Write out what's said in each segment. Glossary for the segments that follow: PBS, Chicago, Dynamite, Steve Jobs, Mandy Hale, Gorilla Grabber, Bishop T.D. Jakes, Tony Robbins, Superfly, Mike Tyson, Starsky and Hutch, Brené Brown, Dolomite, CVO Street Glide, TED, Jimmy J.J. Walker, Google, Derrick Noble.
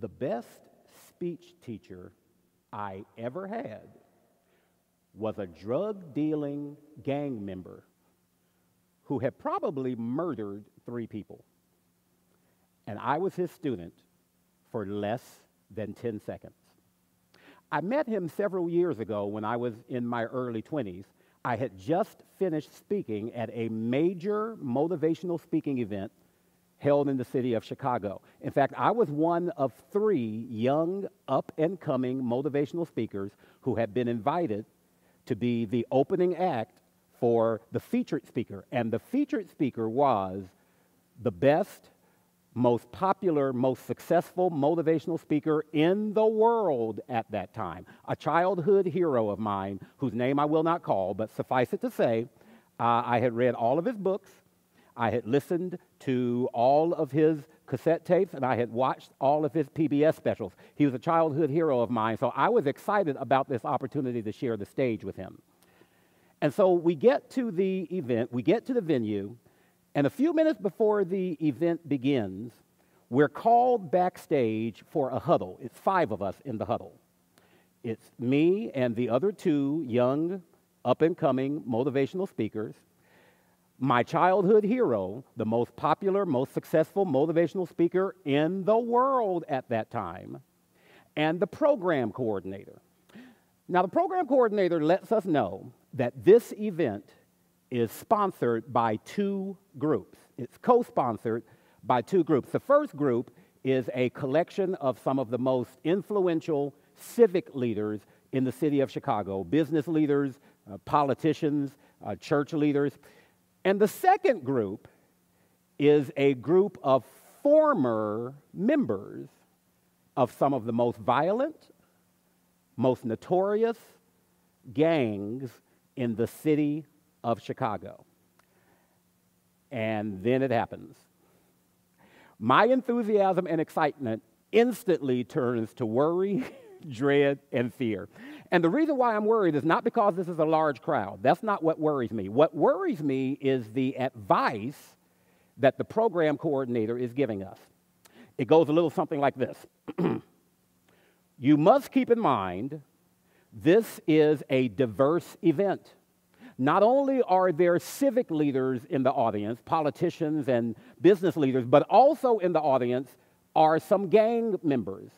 The best speech teacher I ever had was a drug-dealing gang member who had probably murdered 3 people. And I was his student for less than 10 seconds. I met him several years ago when I was in my early 20s. I had just finished speaking at a major motivational speaking event held in the city of Chicago. In fact, I was one of 3 young, up-and-coming motivational speakers who had been invited to be the opening act for the featured speaker. And the featured speaker was the best, most popular, most successful motivational speaker in the world at that time. A childhood hero of mine, whose name I will not call, but suffice it to say, I had read all of his books, I had listened to all of his cassette tapes, and I had watched all of his PBS specials. He was a childhood hero of mine, so I was excited about this opportunity to share the stage with him. And so we get to the event, we get to the venue, and a few minutes before the event begins, we're called backstage for a huddle. It's 5 of us in the huddle. It's me and the other 2 young, up-and-coming motivational speakers, my childhood hero, the most popular, most successful motivational speaker in the world at that time, and the program coordinator. Now, the program coordinator lets us know that this event is sponsored by 2 groups. It's co-sponsored by 2 groups. The first group is a collection of some of the most influential civic leaders in the city of Chicago, business leaders, politicians, church leaders. And the second group is a group of former members of some of the most violent, most notorious gangs in the city of Chicago. And then it happens. My enthusiasm and excitement instantly turns to worry, dread, and fear. And the reason why I'm worried is not because this is a large crowd. That's not what worries me. What worries me is the advice that the program coordinator is giving us. It goes a little something like this. You must keep in mind, this is a diverse event. Not only are there civic leaders in the audience, politicians and business leaders, but also in the audience are some gang members.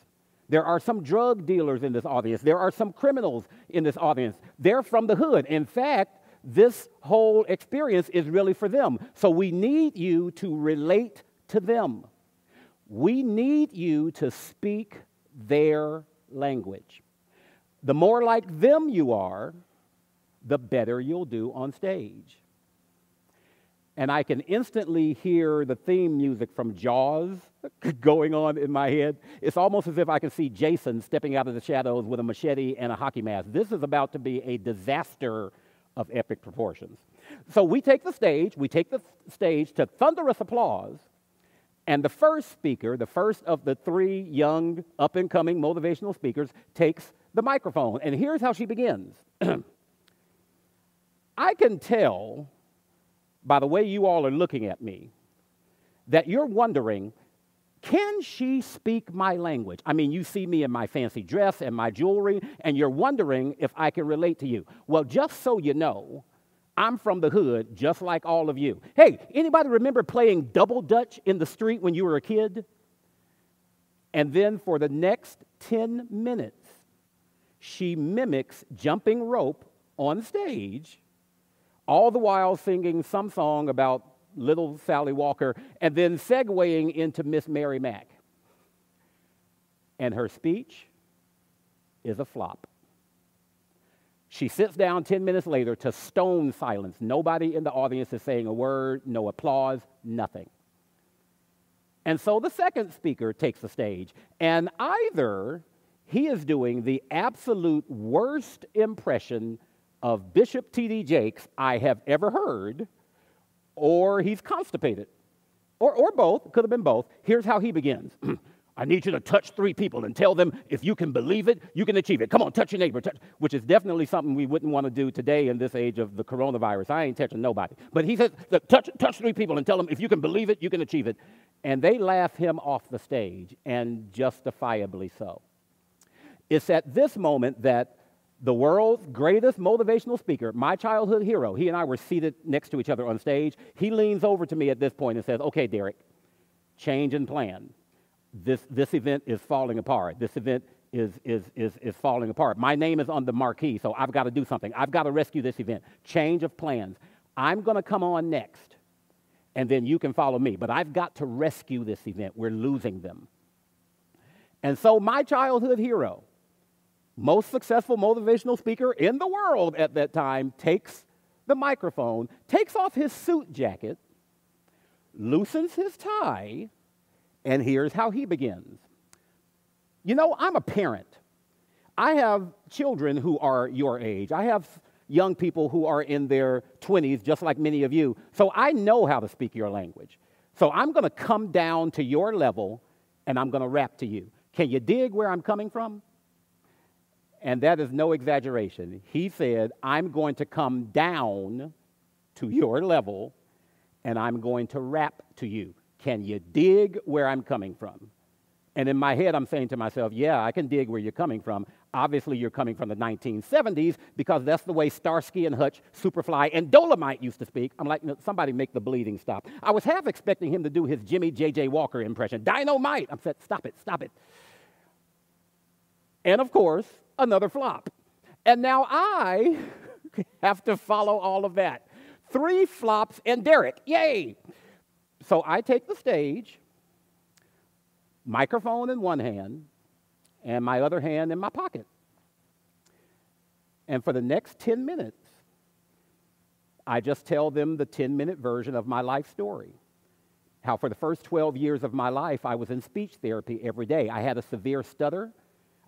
There are some drug dealers in this audience. There are some criminals in this audience. They're from the hood. In fact, this whole experience is really for them. So we need you to relate to them. We need you to speak their language. The more like them you are, the better you'll do on stage. And I can instantly hear the theme music from Jaws going on in my head. It's almost as if I can see Jason stepping out of the shadows with a machete and a hockey mask. This is about to be a disaster of epic proportions. So we take the stage to thunderous applause, and the first speaker, the first of the 3 young, up-and-coming motivational speakers, takes the microphone. And here's how she begins. I can tell by the way you all are looking at me, that you're wondering, can she speak my language? I mean, you see me in my fancy dress and my jewelry, and you're wondering if I can relate to you. Well, just so you know, I'm from the hood, just like all of you. Hey, anybody remember playing double dutch in the street when you were a kid? And then for the next 10 minutes, she mimics jumping rope on stage, all the while singing some song about little Sally Walker and then segueing into Miss Mary Mack. And her speech is a flop. She sits down 10 minutes later to stone silence. Nobody in the audience is saying a word, no applause, nothing. And so the second speaker takes the stage, and either he is doing the absolute worst impression of Bishop T.D. Jakes I have ever heard, or he's constipated, or both, could have been both. Here's how he begins. I need you to touch three people and tell them if you can believe it, you can achieve it. Come on, touch your neighbor, which is definitely something we wouldn't want to do today in this age of the coronavirus. I ain't touching nobody. But he says, touch three people and tell them if you can believe it, you can achieve it. And they laugh him off the stage, and justifiably so. It's at this moment that the world's greatest motivational speaker, my childhood hero, he and I were seated next to each other on stage. He leans over to me at this point and says, okay, Derrick, change and plan. This event is falling apart. This event is falling apart. My name is on the marquee, so I've got to do something. I've got to rescue this event. Change of plans. I'm going to come on next, and then you can follow me. But I've got to rescue this event. We're losing them. And so my childhood hero, most successful motivational speaker in the world at that time, takes the microphone, takes off his suit jacket, loosens his tie, and here's how he begins. You know, I'm a parent. I have children who are your age. I have young people who are in their 20s, just like many of you. So I know how to speak your language. So I'm going to come down to your level, and I'm going to rap to you. Can you dig where I'm coming from? And that is no exaggeration. He said, I'm going to come down to your level, and I'm going to rap to you. Can you dig where I'm coming from? And in my head, I'm saying to myself, yeah, I can dig where you're coming from. Obviously, you're coming from the 1970s because that's the way Starsky and Hutch, Superfly, and Dolomite used to speak. I'm like, no, somebody make the bleeding stop. I was half expecting him to do his Jimmy J.J. Walker impression. Dynamite! I said, stop it, stop it. And of course, another flop. And now I have to follow all of that. Three flops and Derrick, yay! So I take the stage, microphone in one hand, and my other hand in my pocket. And for the next 10 minutes, I just tell them the 10-minute version of my life story. How for the first 12 years of my life, I was in speech therapy every day. I had a severe stutter.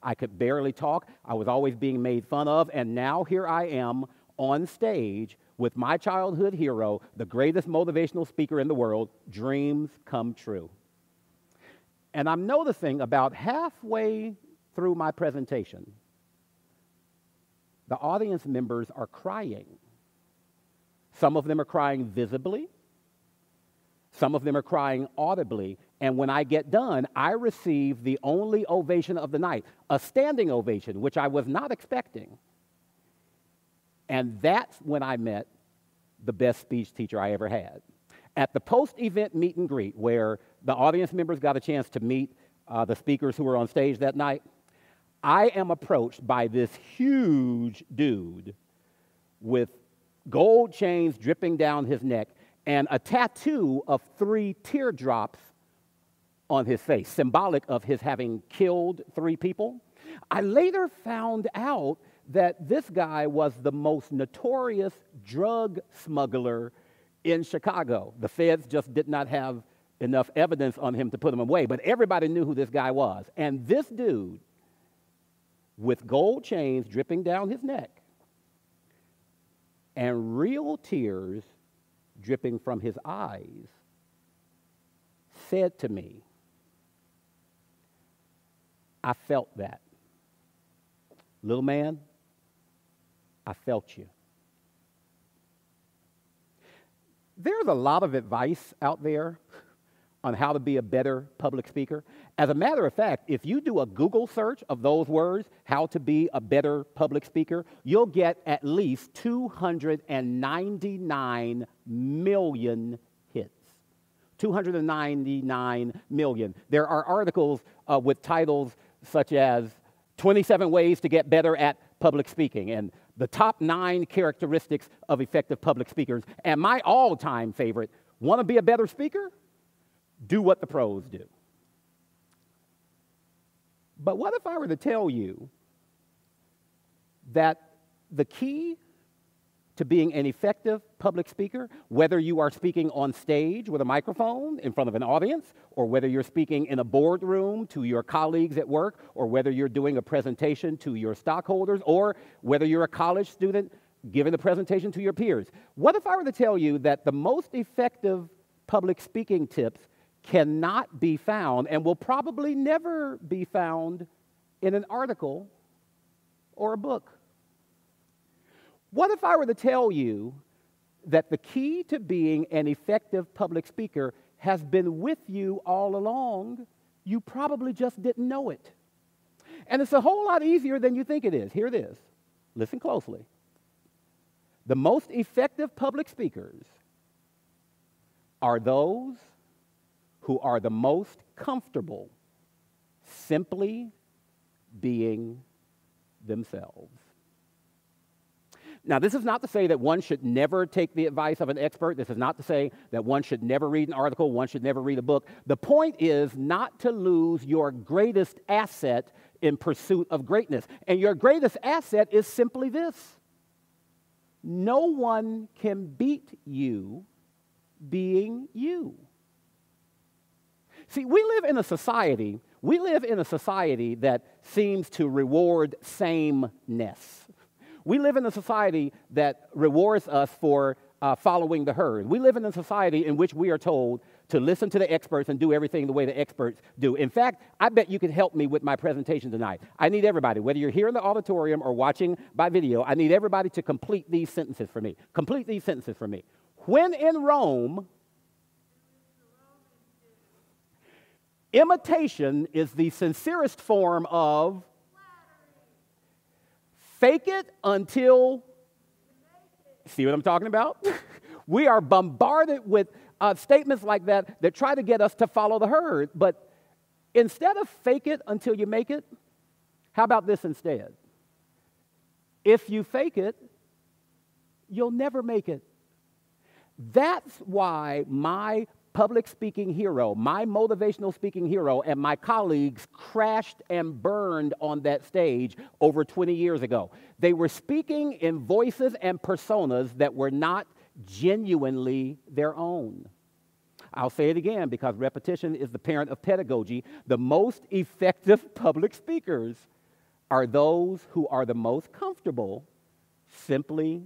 I could barely talk. I was always being made fun of. And now here I am on stage with my childhood hero, the greatest motivational speaker in the world. Dreams come true. And I'm noticing about halfway through my presentation, the audience members are crying. Some of them are crying visibly. Some of them are crying audibly. And when I get done, I receive the only ovation of the night, a standing ovation, which I was not expecting. And that's when I met the best speech teacher I ever had. At the post-event meet and greet, where the audience members got a chance to meet the speakers who were on stage that night, I am approached by this huge dude with gold chains dripping down his neck and a tattoo of three teardrops on his face, symbolic of his having killed three people. I later found out that this guy was the most notorious drug smuggler in Chicago. The feds just did not have enough evidence on him to put him away, but everybody knew who this guy was. And this dude, with gold chains dripping down his neck and real tears dripping from his eyes, said to me, I felt that. Little man, I felt you. There's a lot of advice out there on how to be a better public speaker. As a matter of fact, if you do a Google search of those words, how to be a better public speaker, you'll get at least 299 million hits. 299 million. There are articles with titles such as 27 ways to get better at public speaking and the top 9 characteristics of effective public speakers. And my all-time favorite, want to be a better speaker? Do what the pros do. But what if I were to tell you that the key to being an effective public speaker, whether you are speaking on stage with a microphone in front of an audience, or whether you're speaking in a boardroom to your colleagues at work, or whether you're doing a presentation to your stockholders, or whether you're a college student giving a presentation to your peers. What if I were to tell you that the most effective public speaking tips cannot be found and will probably never be found in an article or a book. What if I were to tell you that the key to being an effective public speaker has been with you all along? You probably just didn't know it. And it's a whole lot easier than you think it is. Here it is. Listen closely. The most effective public speakers are those who are the most comfortable simply being themselves. Now, this is not to say that one should never take the advice of an expert. This is not to say that one should never read an article, one should never read a book. The point is not to lose your greatest asset in pursuit of greatness. And your greatest asset is simply this: no one can beat you being you. See, we live in a society that seems to reward sameness. We live in a society that rewards us for following the herd. We live in a society in which we are told to listen to the experts and do everything the way the experts do. In fact, I bet you could help me with my presentation tonight. I need everybody, whether you're here in the auditorium or watching by video, I need everybody to complete these sentences for me. Complete these sentences for me. When in Rome, imitation is the sincerest form of fake it until, see what I'm talking about? We are bombarded with statements like that that try to get us to follow the herd. But instead of fake it until you make it, how about this instead? If you fake it, you'll never make it. That's why my public speaking hero, my motivational speaking hero, and my colleagues crashed and burned on that stage over 20 years ago. They were speaking in voices and personas that were not genuinely their own. I'll say it again, because repetition is the parent of pedagogy. The most effective public speakers are those who are the most comfortable simply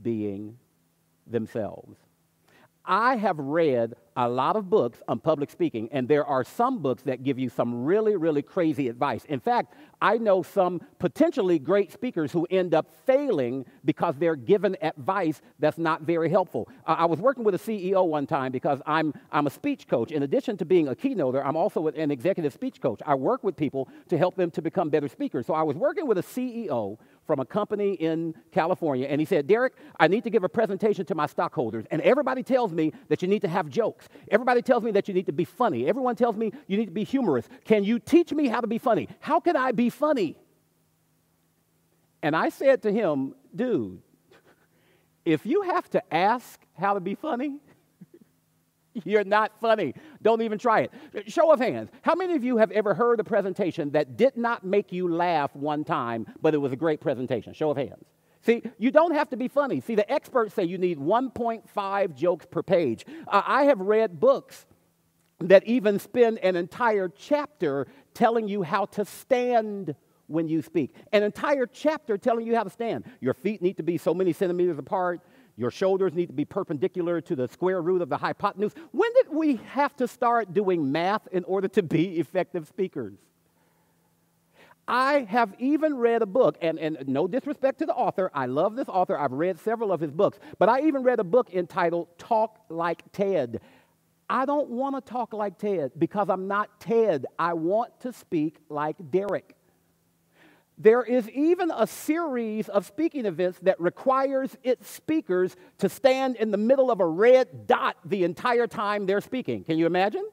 being themselves. I have read a lot of books on public speaking, and there are some books that give you some really, really crazy advice. In fact, I know some potentially great speakers who end up failing because they're given advice that's not very helpful. I was working with a CEO one time because I'm a speech coach. In addition to being a keynoter, I'm also an executive speech coach. I work with people to help them to become better speakers. So I was working with a CEO from a company in California, and he said, "Derrick, I need to give a presentation to my stockholders, and everybody tells me that you need to have jokes. Everybody tells me that you need to be funny. Everyone tells me you need to be humorous. Can you teach me how to be funny? How can I be funny?" And I said to him, "Dude, if you have to ask how to be funny, you're not funny. Don't even try it." Show of hands. How many of you have ever heard a presentation that did not make you laugh one time, but it was a great presentation? Show of hands. See, you don't have to be funny. See, the experts say you need 1.5 jokes per page. I have read books that even spend an entire chapter telling you how to stand when you speak. An entire chapter telling you how to stand. Your feet need to be so many centimeters apart. Your shoulders need to be perpendicular to the square root of the hypotenuse. When did we have to start doing math in order to be effective speakers? I have even read a book, and no disrespect to the author, I love this author, I've read several of his books, but I even read a book entitled Talk Like Ted. I don't want to talk like Ted because I'm not Ted. I want to speak like Derrick. There is even a series of speaking events that requires its speakers to stand in the middle of a red dot the entire time they're speaking. Can you imagine?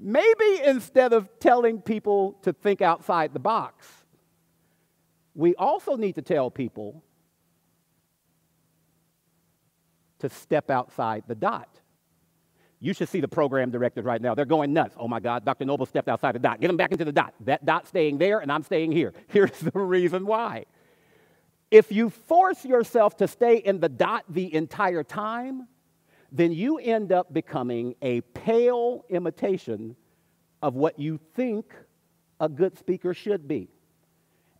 Maybe instead of telling people to think outside the box, we also need to tell people to step outside the dot. You should see the program directors right now. They're going nuts. "Oh my God, Dr. Noble stepped outside the dot. Get him back into the dot. That dot's staying there and I'm staying here. Here's the reason why." If you force yourself to stay in the dot the entire time, then you end up becoming a pale imitation of what you think a good speaker should be.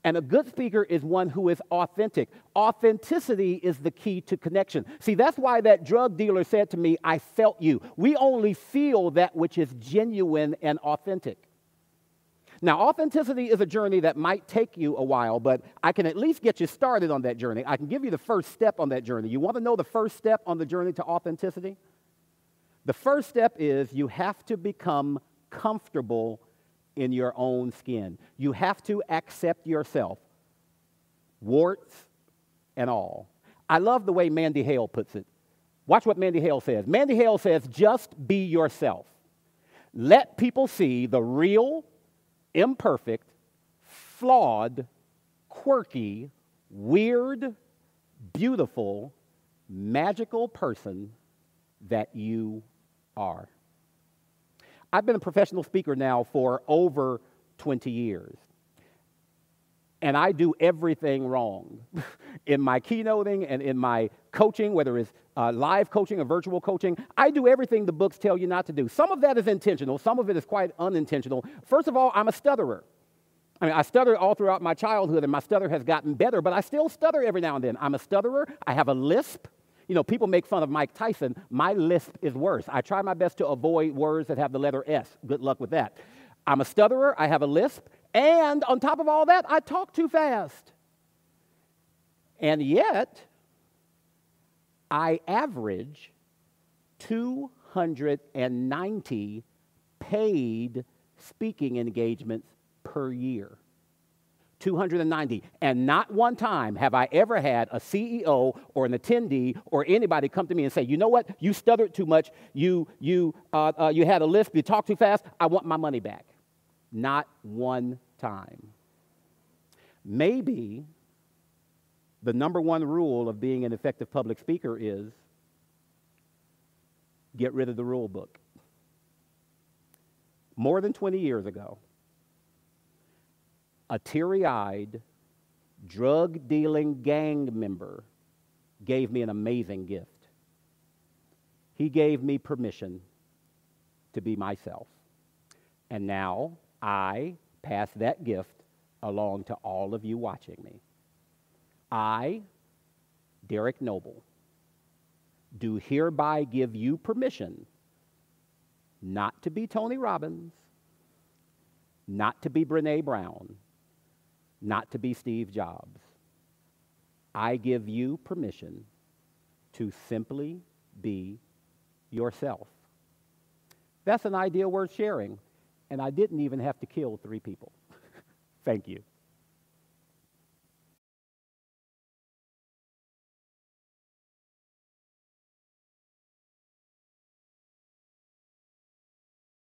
And a good speaker is one who is authentic. Authenticity is the key to connection. See, that's why that drug dealer said to me, I felt you. We only feel that which is genuine and authentic. Now, authenticity is a journey that might take you a while, but I can at least get you started on that journey. I can give you the first step on that journey. You want to know the first step on the journey to authenticity? The first step is you have to become comfortable in your own skin. You have to accept yourself, warts and all. I love the way Mandy Hale puts it. Watch what Mandy Hale says. Mandy Hale says, just be yourself. Let people see the real, imperfect, flawed, quirky, weird, beautiful, magical person that you are. I've been a professional speaker now for over 20 years. And I do everything wrong in my keynoting and in my coaching, whether it's live coaching or virtual coaching. I do everything the books tell you not to do. Some of that is intentional. Some of it is quite unintentional. First of all, I'm a stutterer. I mean, I stuttered all throughout my childhood, and my stutter has gotten better, but I still stutter every now and then. I'm a stutterer. I have a lisp. You know, people make fun of Mike Tyson. My lisp is worse. I try my best to avoid words that have the letter S. Good luck with that. I'm a stutterer. I have a lisp. And on top of all that, I talk too fast. And yet, I average 290 paid speaking engagements per year. 290. And not one time have I ever had a CEO or an attendee or anybody come to me and say, you know what, you stuttered too much, you had a lisp, you talked too fast, I want my money back. Not one time. Maybe the number one rule of being an effective public speaker is get rid of the rule book. More than 20 years ago, a teary-eyed, drug-dealing gang member gave me an amazing gift. He gave me permission to be myself. And now I pass that gift along to all of you watching me. I, Derrick Noble, do hereby give you permission not to be Tony Robbins, not to be Brené Brown, not to be Steve Jobs. I give you permission to simply be yourself. That's an idea worth sharing, and I didn't even have to kill 3 people. Thank you.